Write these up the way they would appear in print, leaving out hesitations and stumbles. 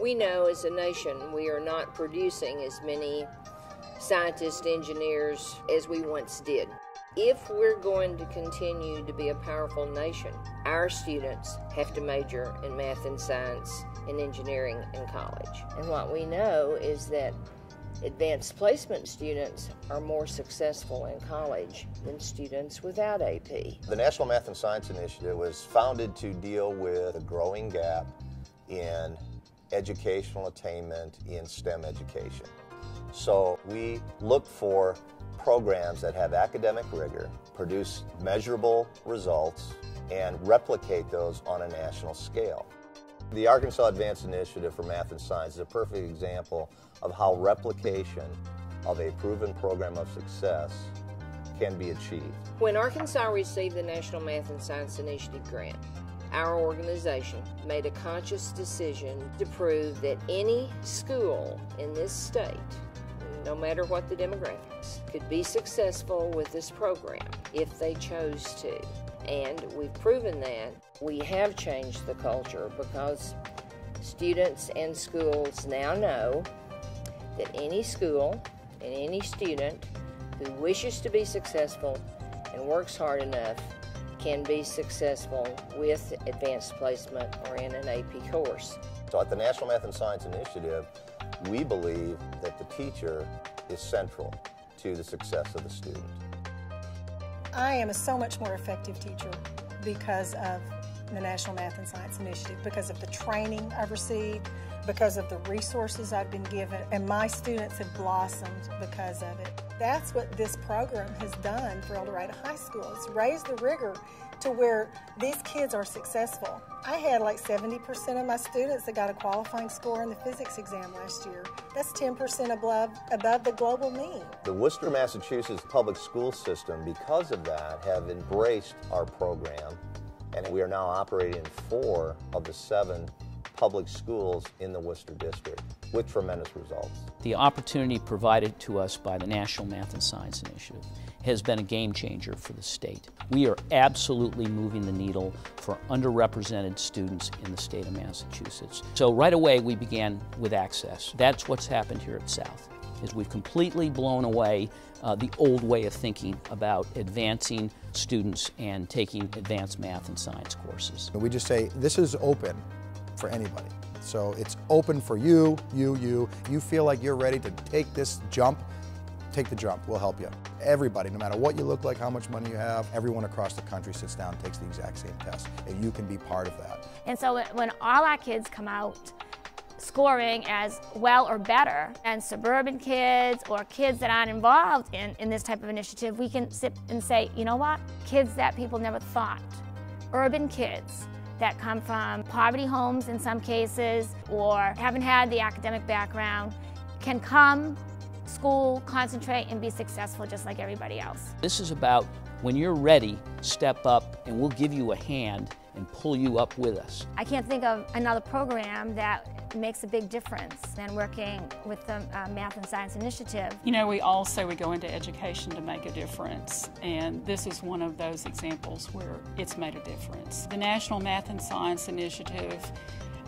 We know as a nation we are not producing as many scientists, engineers as we once did. If we're going to continue to be a powerful nation, our students have to major in math and science and engineering in college. And what we know is that advanced placement students are more successful in college than students without AP. The National Math and Science Initiative was founded to deal with a growing gap in educational attainment in STEM education. So we look for programs that have academic rigor, produce measurable results, and replicate those on a national scale. The Arkansas Advanced Initiative for Math and Science is a perfect example of how replication of a proven program of success can be achieved. When Arkansas received the National Math and Science Initiative grant, our organization made a conscious decision to prove that any school in this state, no matter what the demographics, could be successful with this program if they chose to. And we've proven that. We have changed the culture because students and schools now know that any school and any student who wishes to be successful and works hard enough can be successful with advanced placement or in an AP course. So at the National Math and Science Initiative, we believe that the teacher is central to the success of the student. I am a so much more effective teacher because of the National Math and Science Initiative, because of the training I've received, because of the resources I've been given, and my students have blossomed because of it. That's what this program has done for El Dorado High School. It's raised the rigor to where these kids are successful. I had like 70% of my students that got a qualifying score in the physics exam last year. That's 10% above the global mean. The Worcester, Massachusetts public school system, because of that, have embraced our program, and we are now operating in 4 of the 7 public schools in the Worcester district with tremendous results. The opportunity provided to us by the National Math and Science Initiative has been a game changer for the state. We are absolutely moving the needle for underrepresented students in the state of Massachusetts. So right away we began with access. That's what's happened here at South, is we've completely blown away the old way of thinking about advancing students and taking advanced math and science courses. We just say this is open for anybody. So it's open for you, you feel like you're ready to take this jump, take the jump, we'll help you. Everybody, no matter what you look like, how much money you have, everyone across the country sits down and takes the exact same test, and you can be part of that. And so when all our kids come out scoring as well or better than suburban kids or kids that aren't involved in this type of initiative, we can sit and say, you know what, kids that people never thought, urban kids that come from poverty homes in some cases or haven't had the academic background can come, school, concentrate, and be successful just like everybody else. This is about when you're ready, step up and we'll give you a hand and pull you up with us. I can't think of another program that makes a big difference than working with the Math and Science Initiative. You know, we all say we go into education to make a difference, and this is one of those examples where it's made a difference. The National Math and Science Initiative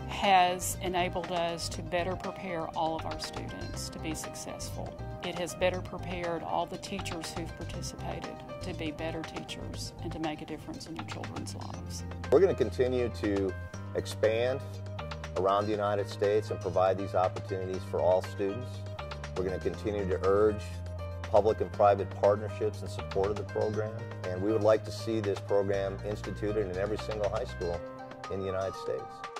has enabled us to better prepare all of our students to be successful. It has better prepared all the teachers who've participated to be better teachers and to make a difference in your children's lives. We're going to continue to expand around the United States and provide these opportunities for all students. We're going to continue to urge public and private partnerships in support of the program, and we would like to see this program instituted in every single high school in the United States.